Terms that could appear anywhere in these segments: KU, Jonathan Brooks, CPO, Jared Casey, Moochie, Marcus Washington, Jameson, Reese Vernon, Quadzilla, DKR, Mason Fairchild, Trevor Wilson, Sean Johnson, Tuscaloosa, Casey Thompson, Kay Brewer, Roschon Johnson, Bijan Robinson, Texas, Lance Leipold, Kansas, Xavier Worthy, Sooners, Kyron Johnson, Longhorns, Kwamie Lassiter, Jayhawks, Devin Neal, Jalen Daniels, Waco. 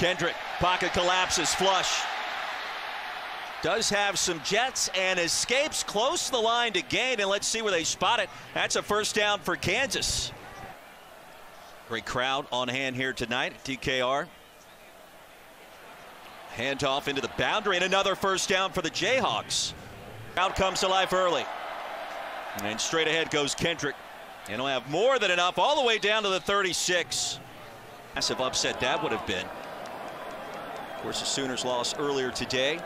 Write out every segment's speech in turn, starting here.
Kendrick, pocket collapses, flush. Does have some jets and escapes close to the line to gain, and let's see where they spot it. That's a first down for Kansas. Great crowd on hand here tonight at DKR. Handoff into the boundary and another first down for the Jayhawks. Crowd comes to life early. And straight ahead goes Kendrick. And he'll have more than enough all the way down to the 36. Massive upset that would have been. Of course, the Sooners lost earlier today.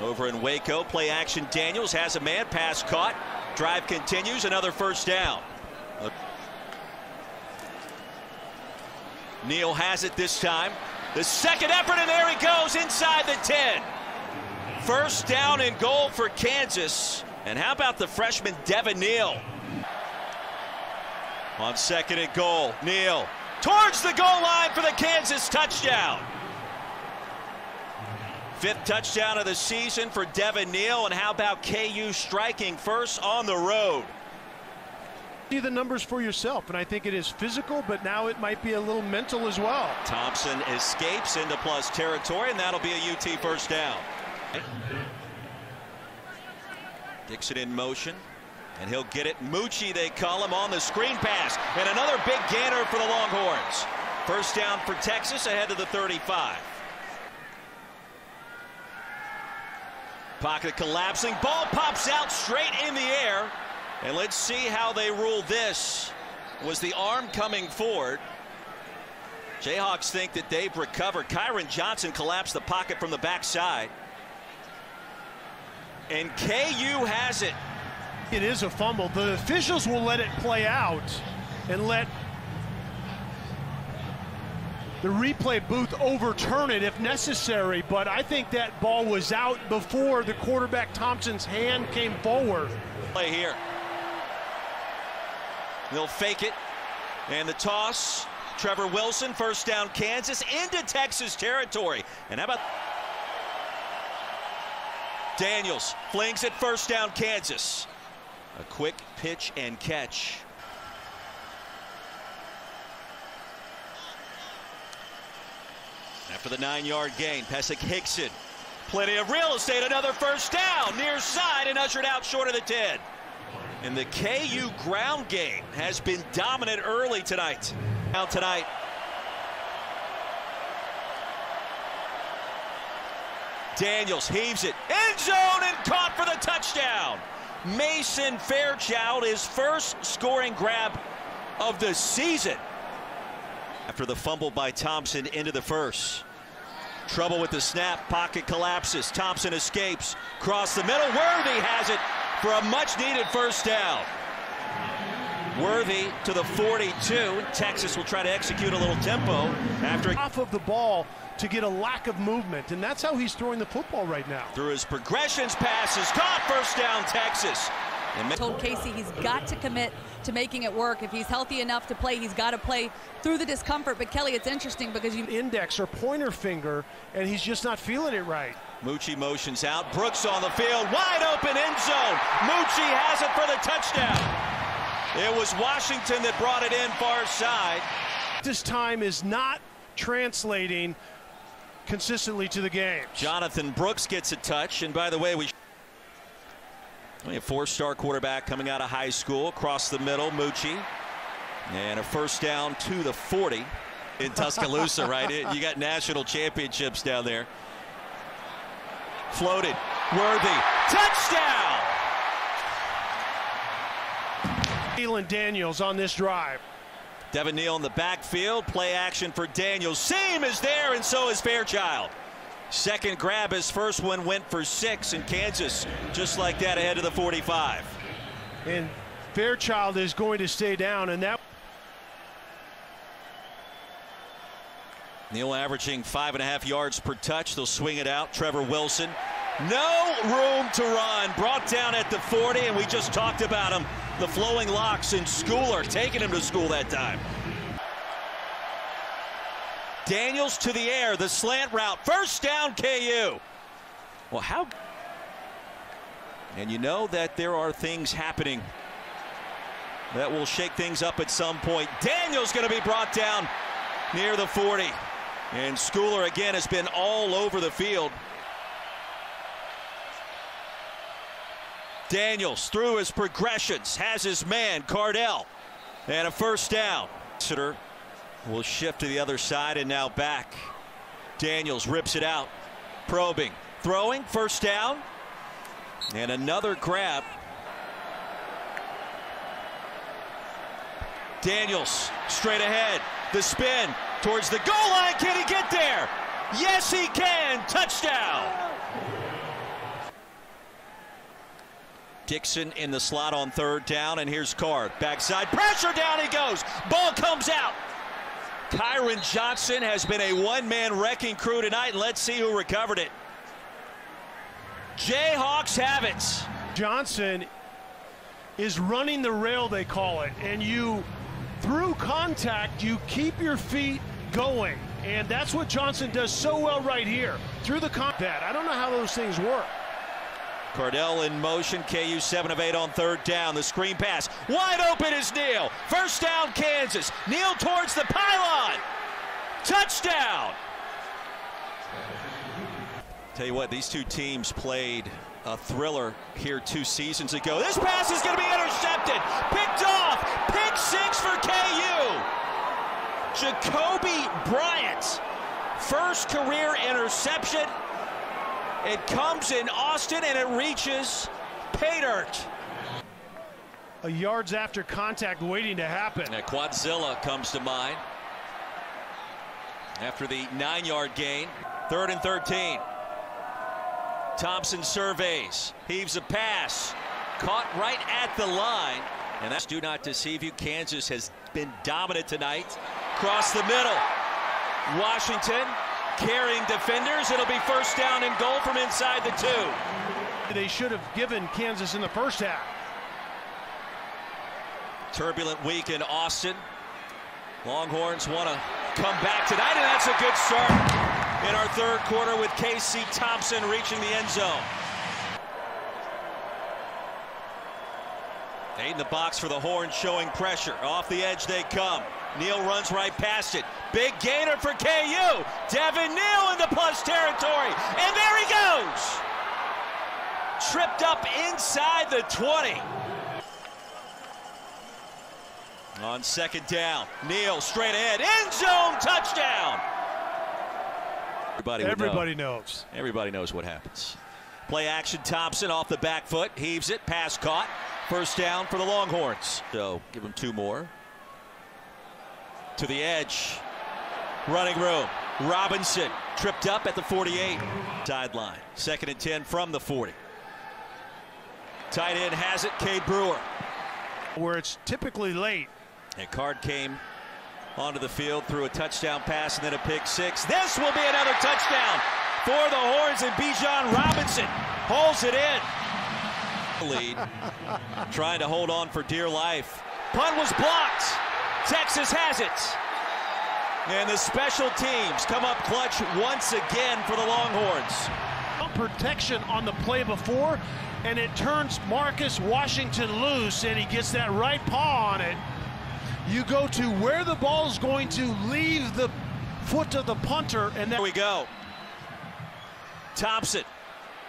Over in Waco, play action, Daniels has a man, pass caught. Drive continues, another first down. Neal has it this time. The second effort, and there he goes inside the 10. First down and goal for Kansas. And how about the freshman Devin Neal? On second and goal, Neal towards the goal line for the Kansas touchdown. Fifth touchdown of the season for Devin Neal, and how about KU striking first on the road? See the numbers for yourself, and I think it is physical, but now it might be a little mental as well. Thompson escapes into plus territory, and that'll be a UT first down. Dixon in motion, and he'll get it. Moochie, they call him, on the screen pass, and another big gainer for the Longhorns. First down for Texas ahead of the 35. Pocket collapsing, ball pops out straight in the air, and let's see how they rule this. Was the arm coming forward? Jayhawks think that they've recovered. Kyron Johnson collapsed the pocket from the backside, and KU has it. It is a fumble. The officials will let it play out and let the replay booth overturn it if necessary, but I think that ball was out before the quarterback Thompson's hand came forward. Play here. They'll fake it, and the toss. Trevor Wilson, first down Kansas, into Texas territory. And how about Daniels flings it, first down Kansas. A quick pitch and catch. After the 9-yard gain, Pesek Hickson. Plenty of real estate, another first down, near side, and ushered out short of the 10. And the KU ground game has been dominant early tonight. Now tonight. Daniels heaves it, end zone, and caught for the touchdown. Mason Fairchild, his first scoring grab of the season. After the fumble by Thompson into the first. Trouble with the snap, pocket collapses, Thompson escapes, cross the middle, Worthy has it for a much-needed first down. Worthy to the 42, Texas will try to execute a little tempo after off of the ball to get a lack of movement, and that's how he's throwing the football right now. Through his progressions, passes, caught, first down, Texas. I told Casey he's got to commit to making it work. If he's healthy enough to play, he's got to play through the discomfort. But, Kelly, it's interesting because you index or pointer finger, and he's just not feeling it right. Moochie motions out. Brooks on the field. Wide open end zone. Moochie has it for the touchdown. It was Washington that brought it in far side. This time is not translating consistently to the game. Jonathan Brooks gets a touch, and by the way, a four-star quarterback coming out of high school, across the middle, Moochie. And a first down to the 40 in Tuscaloosa, right? You got national championships down there. Floated, Worthy, touchdown! Jalen Daniels on this drive. Devin Neal in the backfield, play action for Daniels. Seam is there, and so is Fairchild. Second grab, his first one went for 6, in Kansas, just like that, ahead of the 45. And Fairchild is going to stay down, and that Neal averaging 5.5 yards per touch. They'll swing it out. Trevor Wilson, no room to run, brought down at the 40, and we just talked about him, the flowing locks, and Schooler taking him to school that time. Daniels to the air, the slant route, first down KU. Well, how? And you know that there are things happening that will shake things up at some point. Daniels going to be brought down near the 40. And Schooler again has been all over the field. Daniels through his progressions has his man Cardell, and a first down. Lassiter will shift to the other side and now back. Daniels rips it out, probing, throwing, first down, and another grab. Daniels straight ahead, the spin towards the goal line. Can he get there? Yes, he can. Touchdown. Dixon in the slot on third down, and here's Carr. Backside pressure, down he goes. Ball comes out. Kyron Johnson has been a one-man wrecking crew tonight, and let's see who recovered it. Jayhawks have it. Johnson is running the rail, they call it, and you, through contact, you keep your feet going, and that's what Johnson does so well right here. Through the contact, I don't know how those things work. Cardell in motion, KU 7 of 8 on third down. The screen pass, wide open is Neal. First down, Kansas. Neal towards the pylon. Touchdown. Tell you what, these two teams played a thriller here 2 seasons ago. This pass is going to be intercepted. Picked off. Pick 6 for KU. Jacoby Bryant's first career interception. It comes in Austin, and it reaches pay dirt. A yards after contact waiting to happen. And Quadzilla comes to mind after the 9-yard gain. Third and 13. Thompson surveys. Heaves a pass. Caught right at the line. And that's do not deceive you. Kansas has been dominant tonight. Across the middle. Washington. Carrying defenders, it'll be first down and goal from inside the 2. They should have given Kansas in the first half. Turbulent week in Austin. Longhorns want to come back tonight, and that's a good start in our third quarter with Casey Thompson reaching the end zone. 8 in the box for the Horns, showing pressure. Off the edge they come. Neal runs right past it. Big gainer for KU. Devin Neal into plus territory. And there he goes. Tripped up inside the 20. On second down, Neal straight ahead. End zone touchdown. Everybody knows. Everybody knows what happens. Play action, Thompson off the back foot. Heaves it. Pass caught. First down for the Longhorns. So give him 2 more. To the edge, running room, Robinson tripped up at the 48. Sideline, second and 10 from the 40. Tight end has it, Kay Brewer. Where it's typically late. And Card came onto the field, threw a touchdown pass and then a pick 6. This will be another touchdown for the Horns, and Bijan Robinson holds it in. Lead, trying to hold on for dear life. Punt was blocked. Texas has it. And the special teams come up clutch once again for the Longhorns. Protection on the play before, and it turns Marcus Washington loose, and he gets that right paw on it. You go to where the ball's going to leave the foot of the punter, and there we go. Thompson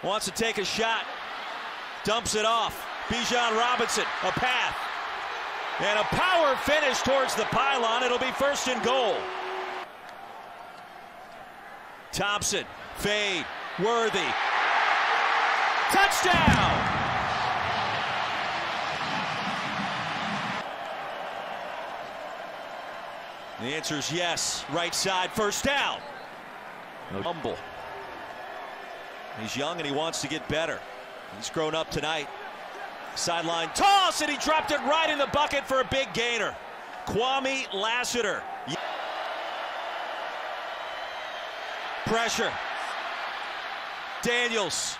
wants to take a shot. Dumps it off. Bijan Robinson, a path. And a power finish towards the pylon. It'll be first and goal. Thompson, fade, Worthy. Touchdown! The answer is yes. Right side, first down. Humble. He's young and he wants to get better. He's grown up tonight. Sideline toss, and he dropped it right in the bucket for a big gainer. Kwamie Lassiter. Pressure. Daniels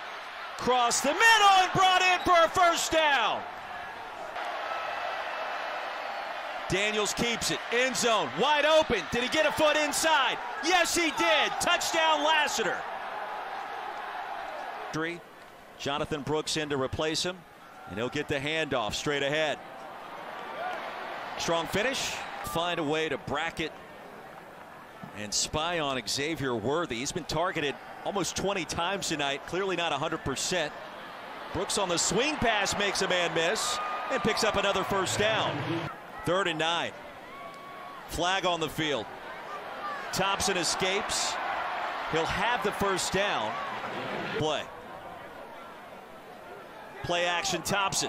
crossed the middle and brought in for a first down. Daniels keeps it. End zone, wide open. Did he get a foot inside? Yes, he did. Touchdown, Lassiter. Jonathan Brooks in to replace him. And he'll get the handoff straight ahead. Strong finish. Find a way to bracket and spy on Xavier Worthy. He's been targeted almost 20 times tonight. Clearly not 100%. Brooks on the swing pass makes a man miss and picks up another first down. 3rd and 9. Flag on the field. Thompson escapes. He'll have the first down. Play action Thompson.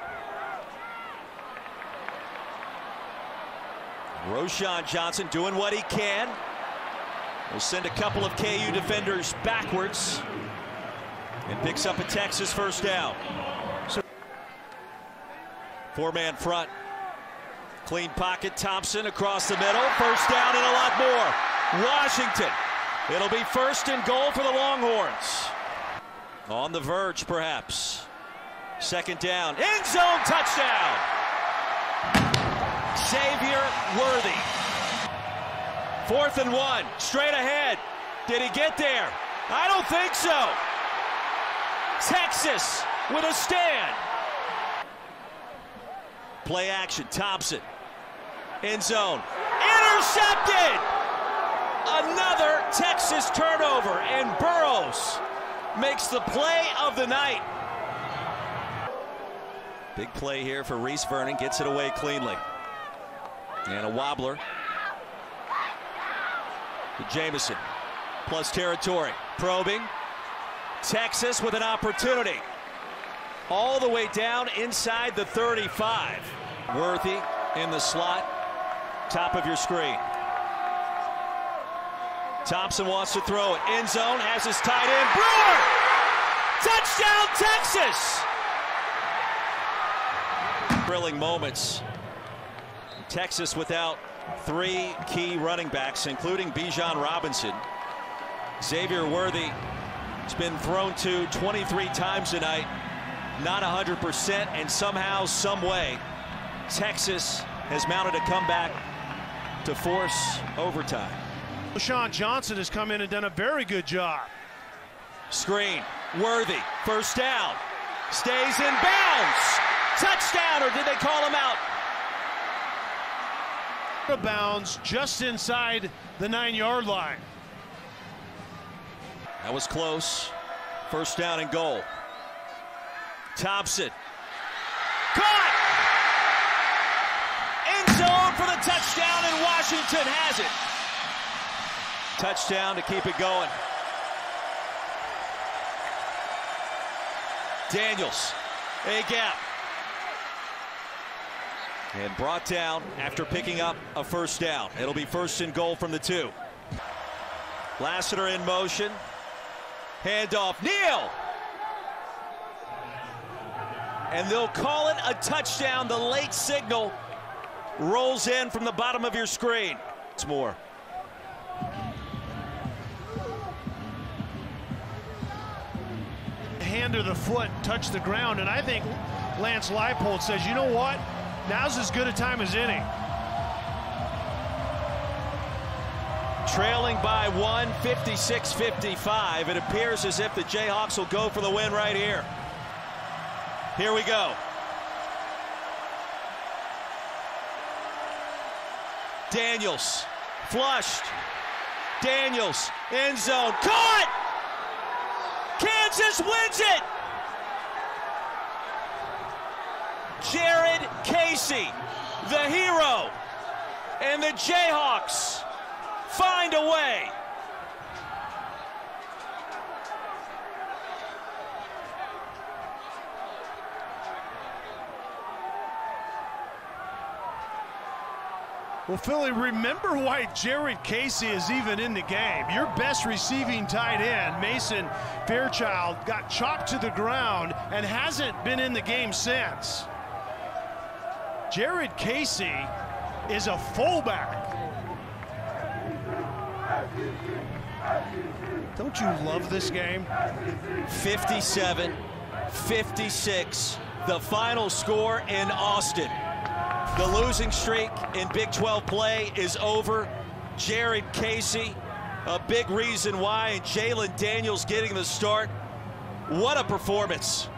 Roschon Johnson doing what he can. Will send a couple of KU defenders backwards and picks up a Texas first down. Four-man front. Clean pocket, Thompson across the middle. First down and a lot more. Washington. It'll be 1st and goal for the Longhorns. On the verge, perhaps. 2nd down. End zone touchdown. Xavier Worthy. 4th and 1. Straight ahead. Did he get there? I don't think so. Texas with a stand. Play action, Thompson. End zone. Intercepted! Another Texas turnover, and Burrows makes the play of the night. Big play here for Reese Vernon, gets it away cleanly. And a wobbler. To Jameson, plus territory, probing. Texas with an opportunity. All the way down inside the 35. Worthy in the slot, top of your screen. Thompson wants to throw it. End zone, has his tight end. Brewer! Touchdown, Texas! Thrilling moments. Texas without 3 key running backs, including Bijan Robinson. Xavier Worthy has been thrown to 23 times tonight. Not 100%, and somehow, some way, Texas has mounted a comeback to force overtime. Sean Johnson has come in and done a very good job. Screen, Worthy, first down, stays in bounds. Touchdown, or did they call him out? Out of bounds, just inside the 9-yard line. That was close. 1st down and goal. Thompson, caught! End zone for the touchdown, and Washington has it. Touchdown to keep it going. Daniels, a gap. And brought down after picking up a first down. It'll be 1st and goal from the 2. Lassiter in motion. Handoff, Neal! And they'll call it a touchdown. The late signal rolls in from the bottom of your screen. It's more. Hand or the foot touched the ground, and I think Lance Leipold says, you know what? Now's as good a time as any. Trailing by 1, 56-55. It appears as if the Jayhawks will go for the win right here. Here we go. Daniels, flushed. Daniels, end zone, caught! Kansas wins it! Jared Casey, the hero, and the Jayhawks find a way. Well, Philly, remember why Jared Casey is even in the game. Your best receiving tight end, Mason Fairchild, got chopped to the ground and hasn't been in the game since. Jared Casey is a fullback. Don't you love this game? 57-56, the final score in Austin. The losing streak in Big 12 play is over. Jared Casey, a big reason why, and Jalen Daniels getting the start. What a performance.